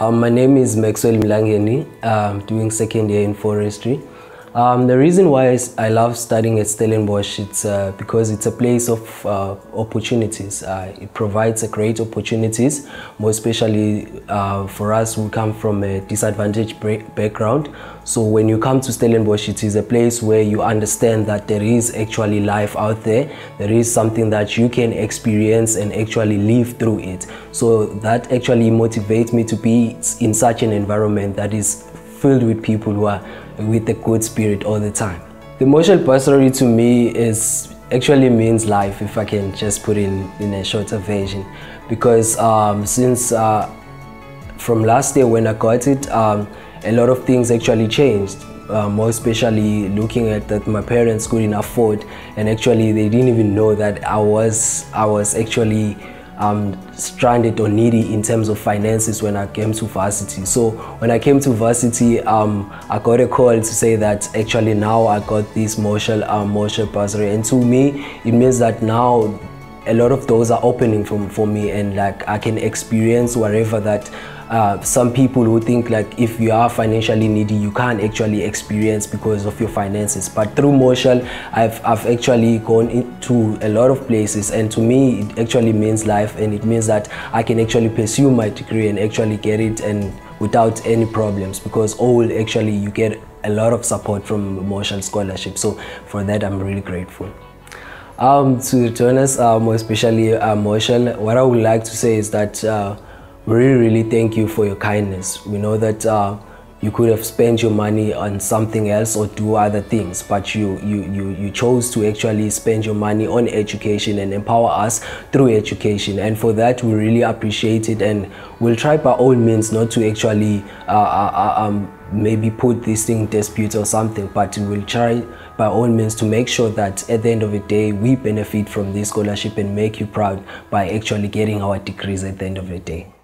My name is Maxwell Milangeni. I'm doing second year in forestry. The reason why I love studying at Stellenbosch is because it's a place of opportunities. It provides great opportunities, more especially for us who come from a disadvantaged background. So when you come to Stellenbosch, it is a place where you understand that there is actually life out there. There is something that you can experience and actually live through it. So that actually motivates me to be in such an environment that is filled with people who are with a good spirit all the time. The Moshal Bursary to me actually means life, if I can just put in a shorter version, because since from last year when I got it, a lot of things actually changed. More especially looking at that my parents couldn't afford, and actually they didn't even know that I was actually stranded or needy in terms of finances when I came to varsity. So when I came to varsity, I got a call to say that actually now I got this Moshal bursary, and to me it means that now a lot of doors are opening for me, and like I can experience wherever that some people who think like if you are financially needy you can't actually experience because of your finances. But through Moshal I've actually gone into a lot of places, and to me it actually means life, and it means that I can actually pursue my degree and actually get it and without any problems, because actually you get a lot of support from Moshal Scholarship. So for that I'm really grateful. To the learners, more especially Moshal, what I would like to say is that we really thank you for your kindness. We know that you could have spent your money on something else or do other things, but you chose to actually spend your money on education and empower us through education. And for that, we really appreciate it, and we'll try by all means not to actually maybe put this thing in dispute or something, but we'll try by all means to make sure that at the end of the day we benefit from this scholarship and make you proud by actually getting our degrees at the end of the day.